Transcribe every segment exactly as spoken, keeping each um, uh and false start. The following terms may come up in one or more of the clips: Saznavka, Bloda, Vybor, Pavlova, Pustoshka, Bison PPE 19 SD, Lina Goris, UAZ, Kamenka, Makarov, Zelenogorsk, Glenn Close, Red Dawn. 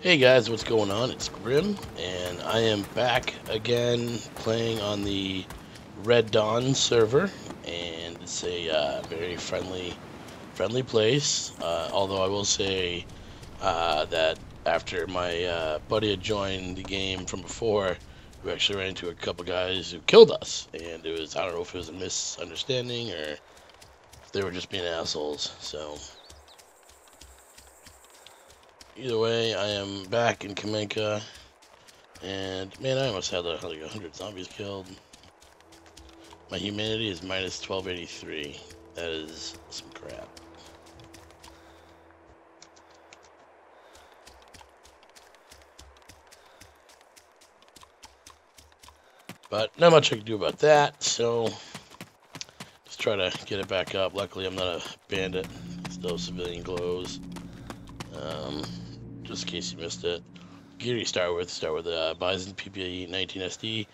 Hey guys, what's going on? It's Grim, and I am back again playing on the Red Dawn server, and it's a uh, very friendly friendly place, uh, although I will say uh, that after my uh, buddy had joined the game from before, we actually ran into a couple guys who killed us, and it was, I don't know if it was a misunderstanding or if they were just being assholes, so... Either way, I am back in Kamenka, and man, I almost had like one hundred zombies killed. My humanity is minus twelve eighty-three. That is some crap. But not much I can do about that, so just try to get it back up. Luckily, I'm not a bandit. Still civilian glows. Um... Just in case you missed it, gear you start with, start with uh, Bison P P E nineteen S D,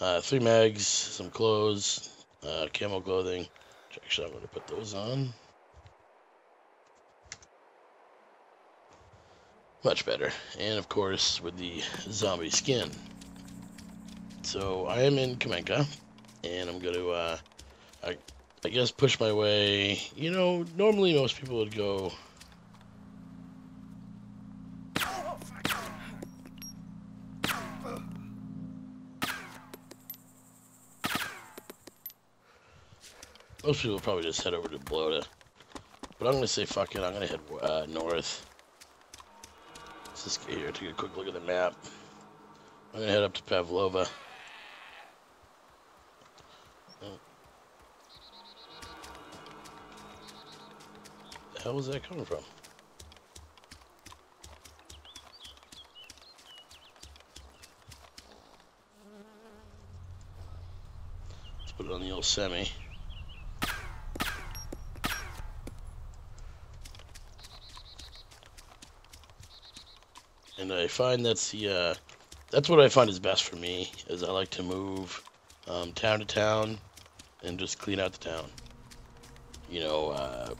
uh, three mags, some clothes, uh, camo clothing, which actually I'm going to put those on. Much better. And of course with the zombie skin. So I am in Kamenka, and I'm going to, uh, I, I guess push my way. You know, normally most people would go... Most people probably just head over to Bloda, but I'm going to say fuck it, I'm going to head uh, north. Let's just get here, take a quick look at the map. I'm going to head up to Pavlova. Oh. The hell was that coming from? Let's put it on the old semi. And I find that's the, uh, that's what I find is best for me, is I like to move um, town to town and just clean out the town. You know, uh,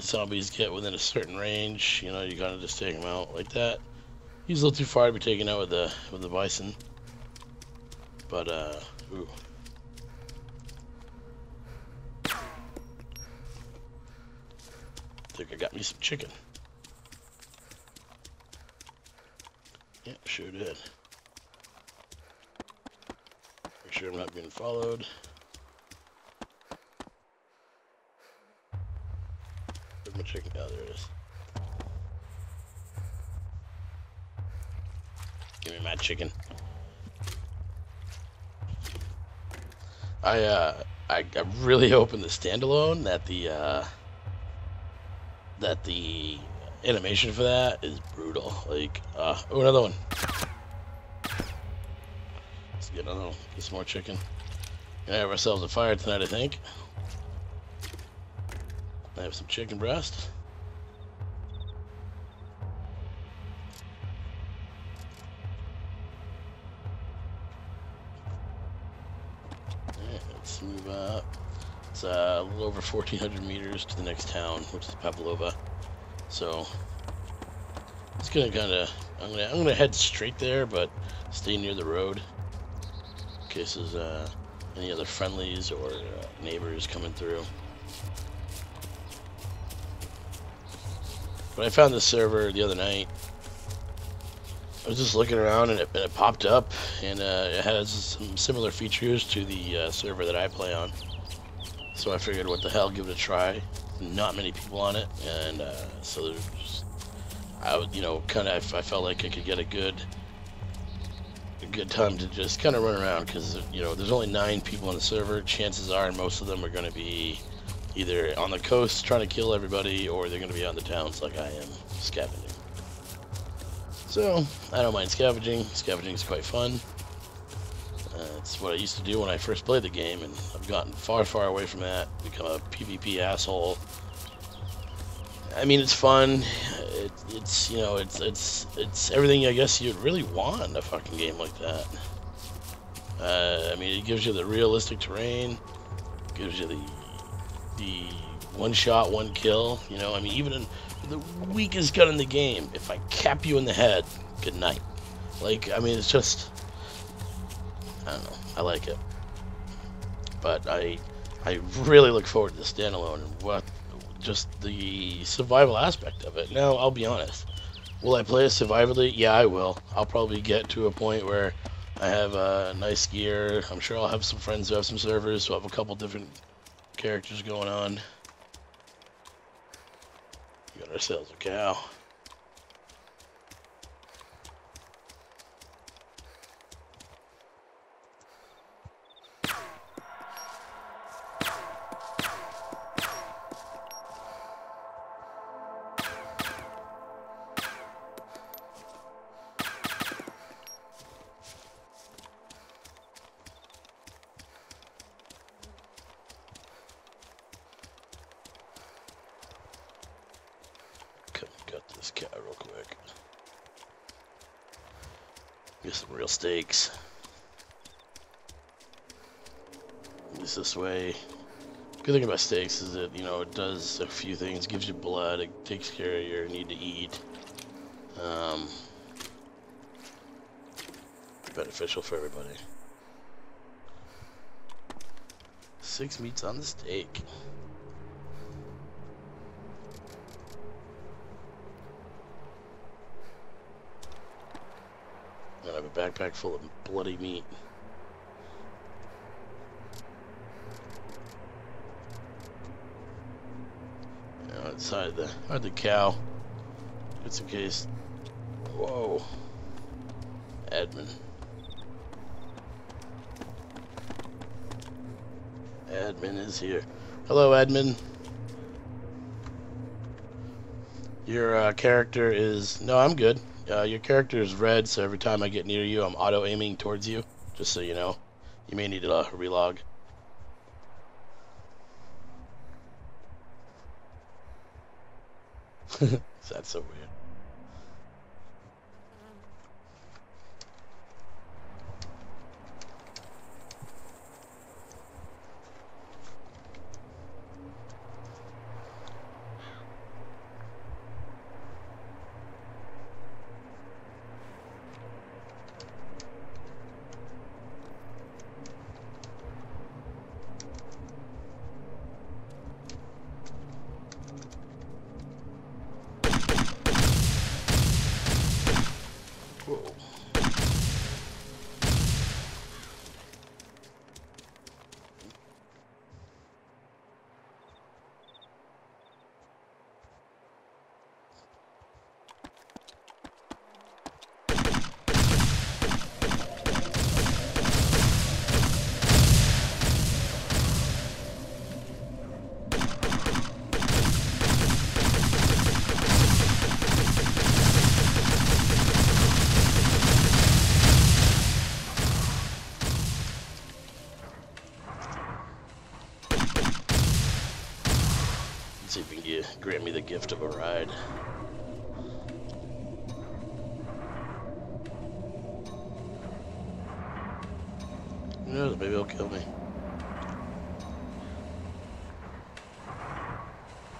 zombies get within a certain range, you know, you gotta just take them out like that. He's a little too far to be taken out with the, with the bison. But, uh, ooh. I think I got me some chicken. Yep, yeah, sure did. Make sure I'm not being followed. Where's my chicken? Oh, there it is. Give me my chicken. I, uh, I, I'm really hoping the standalone that the, uh, that the... animation for that is brutal. Like, uh, oh, another one. Let's get another one. Get some more chicken. Gonna have ourselves a fire tonight, I think. I have some chicken breast. Alright, let's move up. It's uh, a little over fourteen hundred meters to the next town, which is Pavlova. So it's gonna kind of, I'm gonna I'm gonna head straight there, but stay near the road in case there's uh, any other friendlies or uh, neighbors coming through. But I found this server the other night. I was just looking around and it, and it popped up, and uh, it has some similar features to the uh, server that I play on. So I figured, what the hell, give it a try. Not many people on it, and uh, so there's, I would, you know, kind of, I felt like I could get a good, a good time to just kind of run around, because you know, there's only nine people on the server. Chances are, most of them are going to be either on the coast trying to kill everybody, or they're going to be on the towns like I am, scavenging. So I don't mind scavenging. Scavenging is quite fun. Uh, it's what I used to do when I first played the game, and I've gotten far, far away from that. Become a PvP asshole. I mean, it's fun. It, it's you know, it's it's it's everything I guess you'd really want in a fucking game like that. Uh, I mean, it gives you the realistic terrain, gives you the the one shot, one kill. You know, I mean, even in, the weakest gun in the game. If I cap you in the head, good night. Like, I mean, it's just, I don't know, I like it. But I I really look forward to the standalone and what, just the survival aspect of it. Now, I'll be honest, will I play it survivally? Yeah, I will. I'll probably get to a point where I have uh, nice gear. I'm sure I'll have some friends who have some servers, so I'll have a couple different characters going on. We got ourselves a cow. Steaks. Just this way. Good thing about steaks is that, you know, it does a few things. It gives you blood. It takes care of your need to eat. Um, beneficial for everybody. Six meats on the steak. Backpack full of bloody meat. You know, outside the hide the cow. It's in case. Whoa. Admin. Admin is here. Hello, admin. Your uh, character is. No, I'm good. Uh, your character is red, so every time I get near you, I'm auto-aiming towards you, just so you know. You may need to uh, relog. That's so weird. Grant me the gift of a ride. Who knows, maybe he'll kill me. Alright,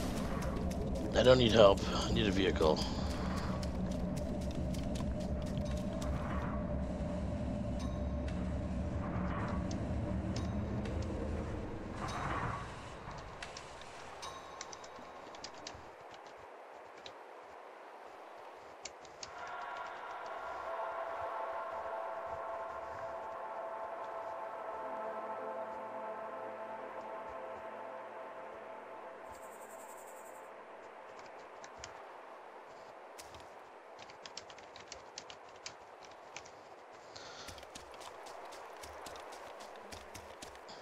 well. I don't need help. I need a vehicle.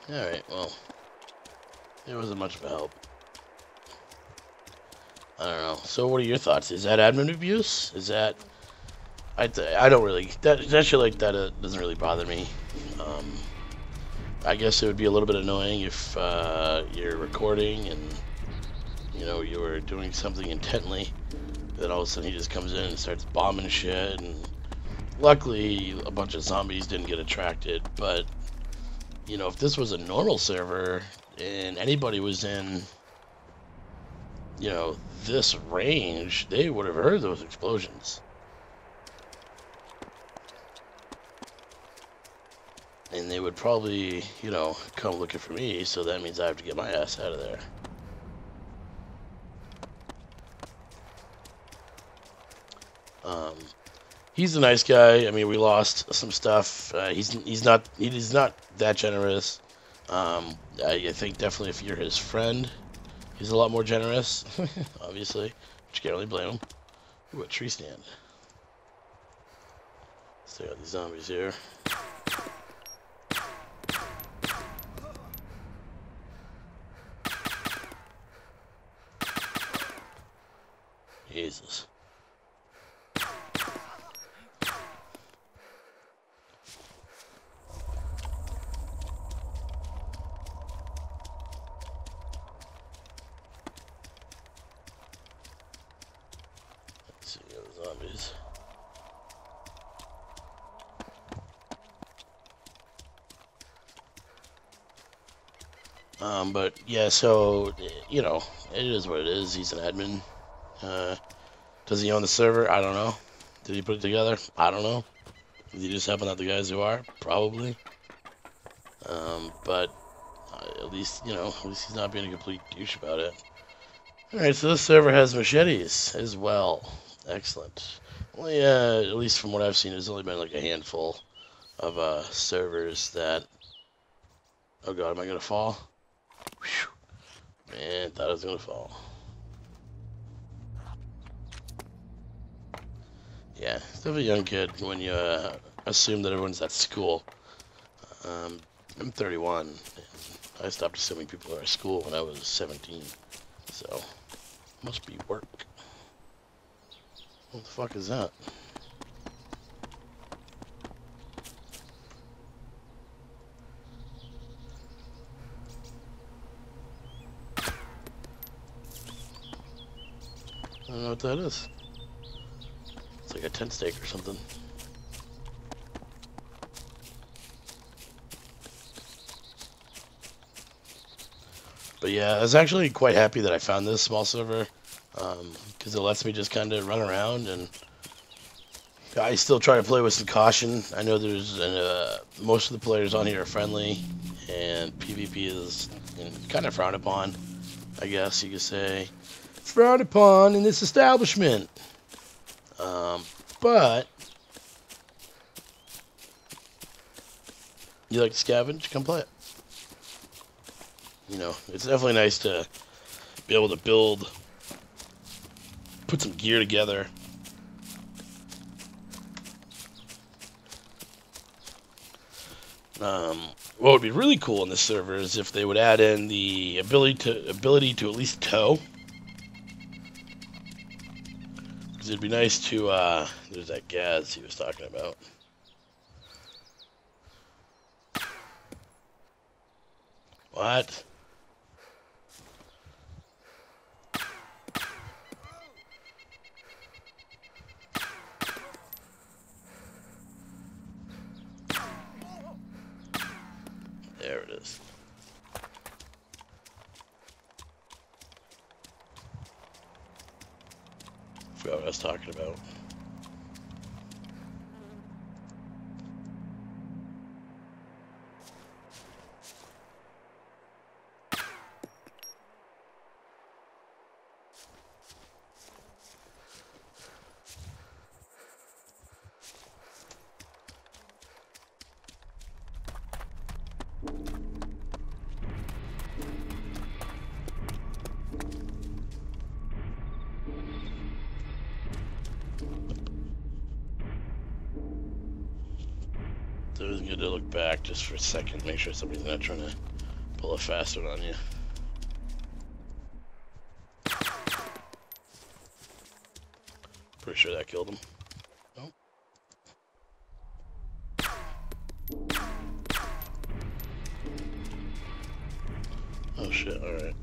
Alright, well, it wasn't much of a help. I don't know. So what are your thoughts? Is that admin abuse? Is that... I, I don't really... That, that shit like that uh, doesn't really bother me. Um, I guess it would be a little bit annoying if uh, you're recording and, you know, you were doing something intently, then all of a sudden he just comes in and starts bombing shit and Luckily, a bunch of zombies didn't get attracted, but, you know, if this was a normal server and anybody was in, you know, this range, they would have heard those explosions. And they would probably, you know, come looking for me, so that means I have to get my ass out of there. Um, he's a nice guy. I mean, we lost some stuff. Uh, he's he's not he's not that generous. Um, I, I think definitely if you're his friend, he's a lot more generous. Obviously, which can't really blame him. Ooh, a tree stand. Still got these zombies here. Jesus. Um, but yeah, so, you know, it is what it is. He's an admin. Uh, does he own the server? I don't know. Did he put it together? I don't know. Did he just happen to have the guys who are? Probably. Um, but uh, at least, you know, at least he's not being a complete douche about it. Alright, so this server has machetes as well. Excellent. Well, yeah, at least from what I've seen, there's only been like a handful of uh, servers that... Oh god, am I gonna fall? Man, thought I was gonna fall. Yeah, still a young kid when you uh, assume that everyone's at school. Um, I'm thirty-one. And I stopped assuming people are at school when I was seventeen. So, must be work. What the fuck is that? I don't know what that is. It's like a tent stake or something. But yeah, I was actually quite happy that I found this small server, because um, it lets me just kind of run around, and I still try to play with some caution. I know there's uh, most of the players on here are friendly, and PvP is kind of frowned upon, I guess you could say. Frowned upon in this establishment, um, but you like to scavenge, come play it. You know, it's definitely nice to be able to build, put some gear together. Um, what would be really cool in this server is if they would add in the ability to ability to at least tow. It'd be nice to, uh, there's that gas he was talking about. What? There it is. What I was talking about. Just for a second, make sure somebody's not trying to pull a fast one on you. Pretty sure that killed him. Nope. Oh shit, alright.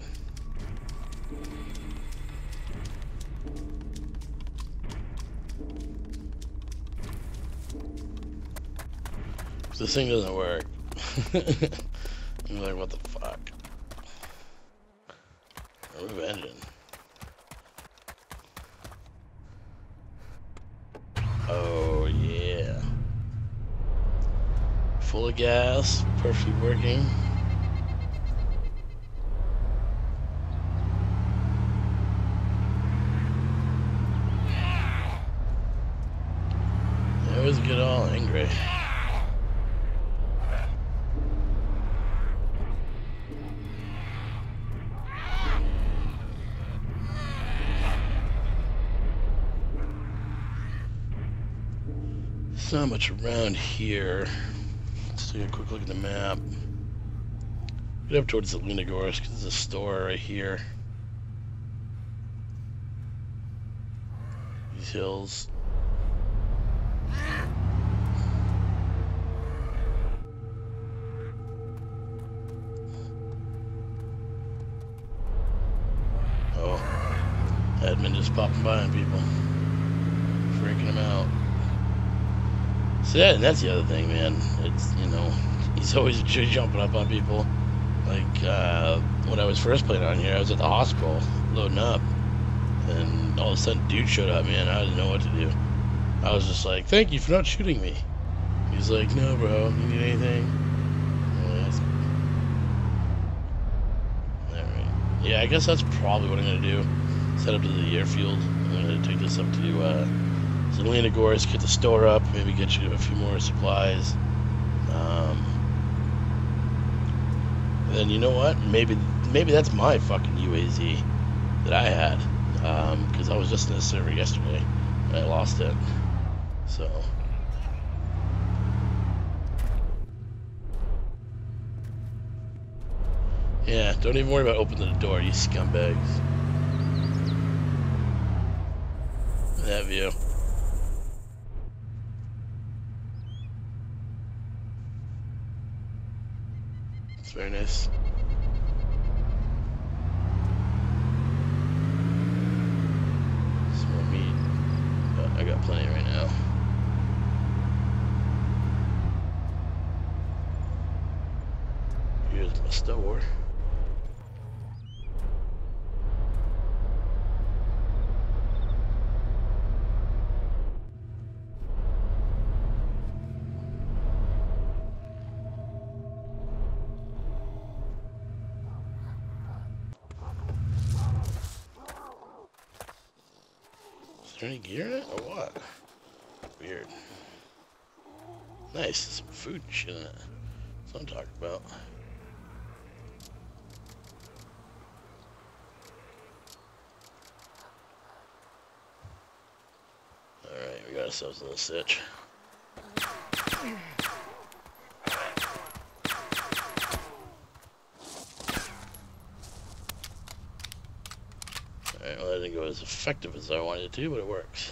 this thing doesn't work. I'm like, what the fuck? Move engine. Oh yeah. Full of gas, perfectly working. They always get all angry. Not much around here. Let's take a quick look at the map. Get up towards the Zelenogorsk, because there's a store right here. These hills. Oh, admin just popping by on people, freaking them out. So that, and that's the other thing, man. It's, you know, he's always j jumping up on people. Like, uh, when I was first playing on here, I was at the hospital, loading up. And all of a sudden, dude showed up, man. I didn't know what to do. I was just like, thank you for not shooting me. He's like, no, bro, you need anything? All right. Yeah, I guess that's probably what I'm going to do. Set up to the airfield. I'm going to take this up to, uh... So Lina Goris, get the store up, maybe get you a few more supplies. Um, then you know what? Maybe maybe that's my fucking U A Z that I had. Because um, I was just in a server yesterday and I lost it. So. Yeah, don't even worry about opening the door, you scumbags. That view. Very nice. Some more meat. But I got plenty right now. Here's my store. Any gear in it or what? Weird. Nice, some food and shit in it. That's what I'm talking about. Alright, we got ourselves a little sitch. Go as effective as I wanted it to, but it works.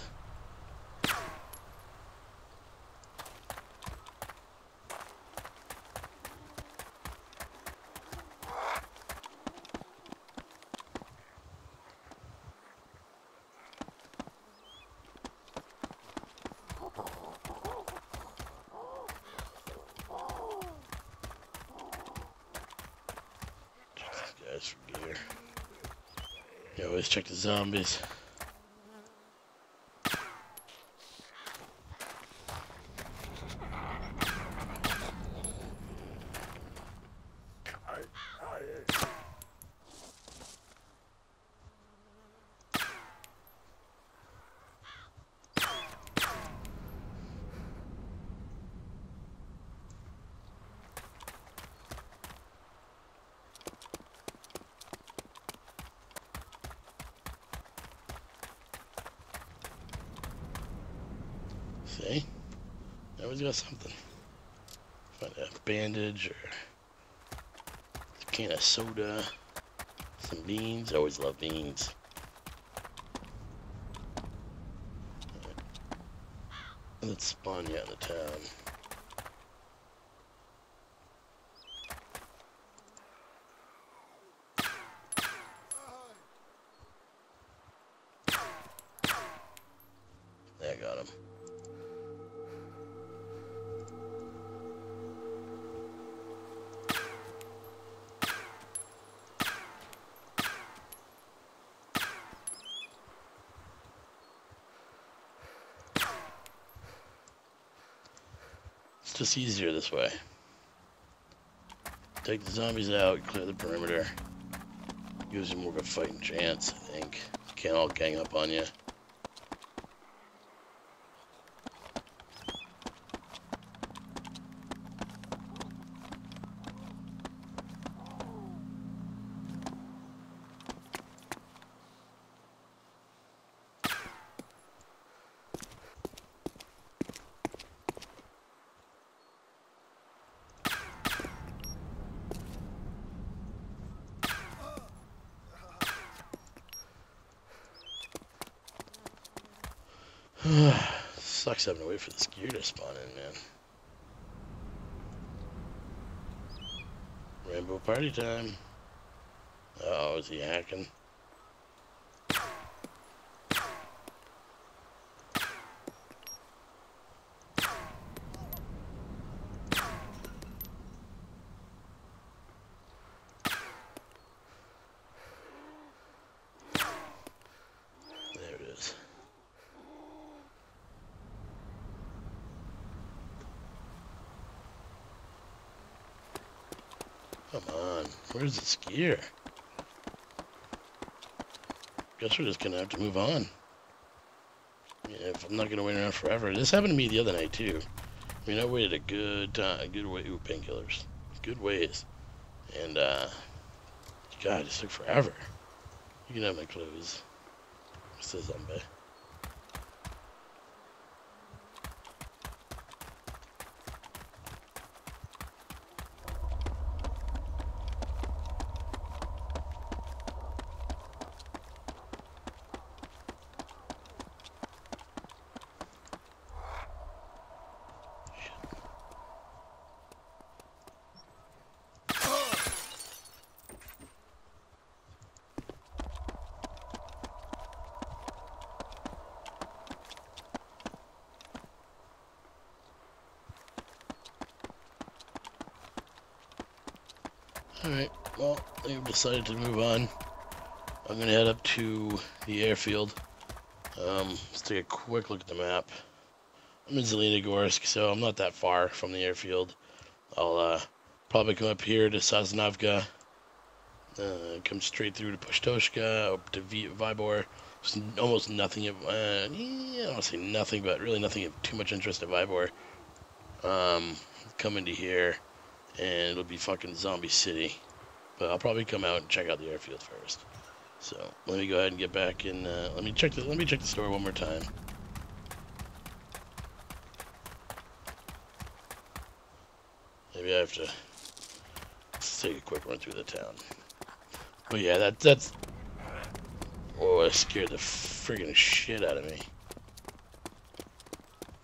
Let's check the zombies. See? I always got something. Find a bandage or a can of soda. Some beans. I always love beans. Right. Let's spawn you out of town. I got him. It's just easier this way. Take the zombies out, clear the perimeter. Gives you more of a fighting chance, I think. Can't all gang up on you. Sucks having to wait for this gear to spawn in, man. Rainbow party time. Uh oh, is he hacking? Where's this gear? Guess we're just gonna have to move on. Yeah, if I'm not gonna wait around forever. This happened to me the other night too. I mean, I waited a good time, good way. Ooh, painkillers, good ways. And uh, God, it just took forever. You can have my clothes. What's this zombie? Alright, well, they've decided to move on. I'm going to head up to the airfield. Um, let's take a quick look at the map. I'm in Zelenogorsk, so I'm not that far from the airfield. I'll uh, probably come up here to Saznavka, uh, come straight through to Pustoshka, up to Vybor. There's almost nothing of, uh, yeah, I don't say nothing, but really nothing of too much interest at Vybor. Um, come into here. And it'll be fucking Zombie City. But I'll probably come out and check out the airfield first. So let me go ahead and get back and uh, let me check the let me check the store one more time. Maybe I have to take a quick run through the town. But yeah, that that's oh, that scared the friggin' shit out of me.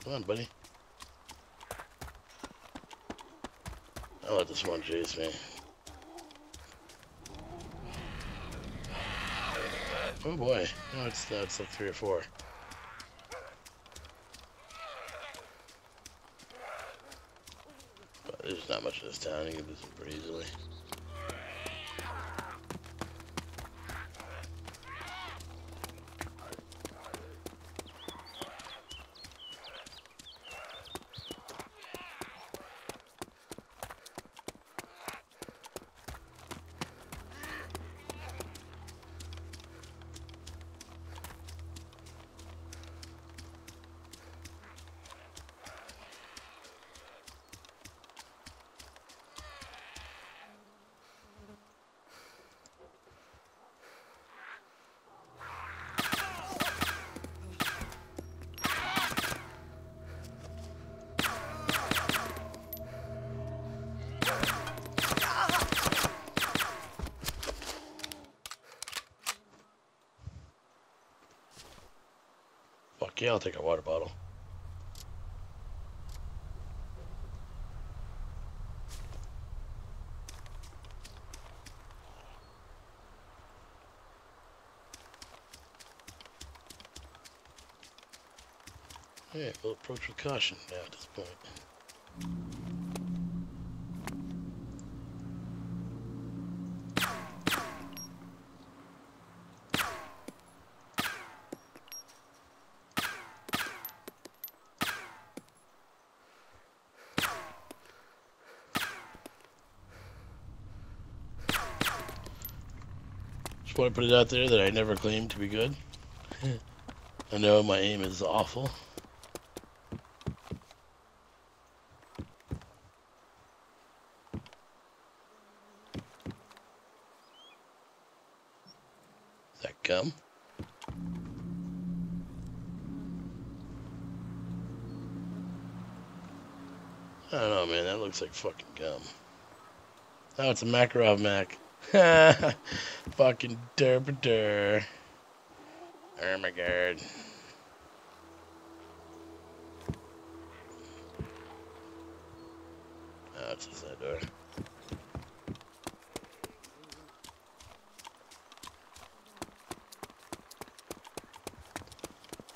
Come on, buddy. I'll let this one chase me. Oh boy, no, it's, that's like three or four. But there's not much of this town, you can do this pretty easily. Yeah, I'll take a water bottle. Alright, we'll approach with caution now at this point. want to put it out there that I never claimed to be good. I know my aim is awful. Is that gum? I don't know, man. That looks like fucking gum. Oh, it's a Makarov Mac. Ha! Fucking derpader. Oh my god. Oh, it's inside that door.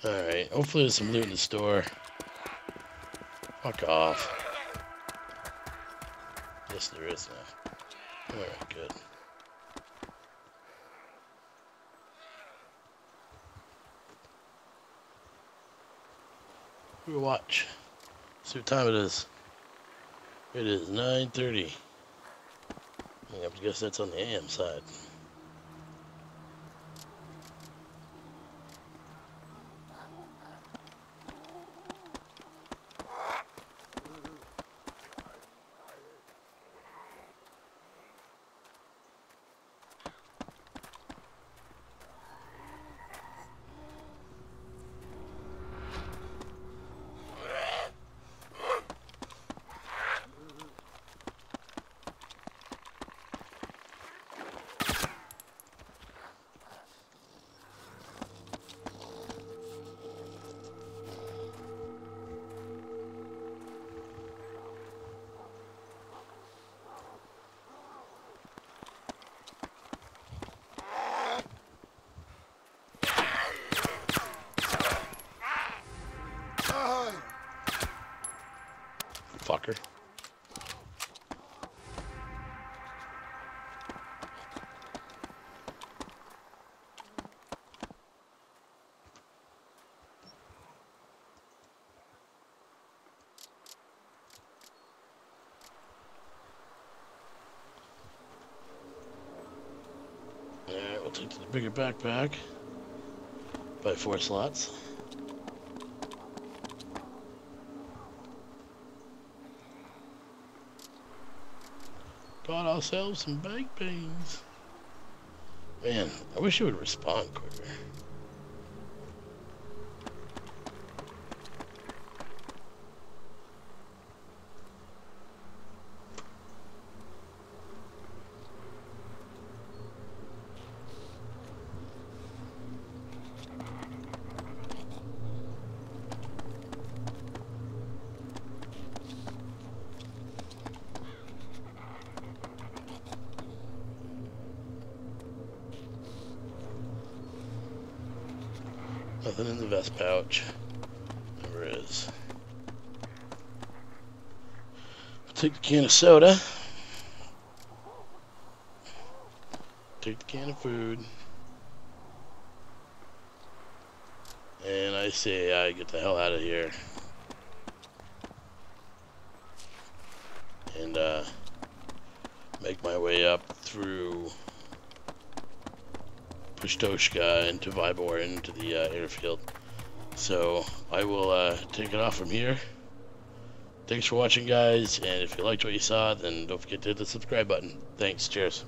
Alright, hopefully there's some loot in the store. Fuck off. Yes, there is now. Alright, good. We'll watch. See what time it is. It is nine thirty. I guess that's on the A M side. Fucker. Alright, we'll take to the bigger backpack by four slots. Bought ourselves some baked beans. Man, I wish it would respond quicker. Nothing in the vest pouch. Never is. I'll take the can of soda. Take the can of food. And I say I get the hell out of here. And uh, make my way up through Pustoshka into Vybor into the uh, airfield. So I will uh, take it off from here. Thanks for watching, guys, and if you liked what you saw, then don't forget to hit the subscribe button. Thanks, cheers.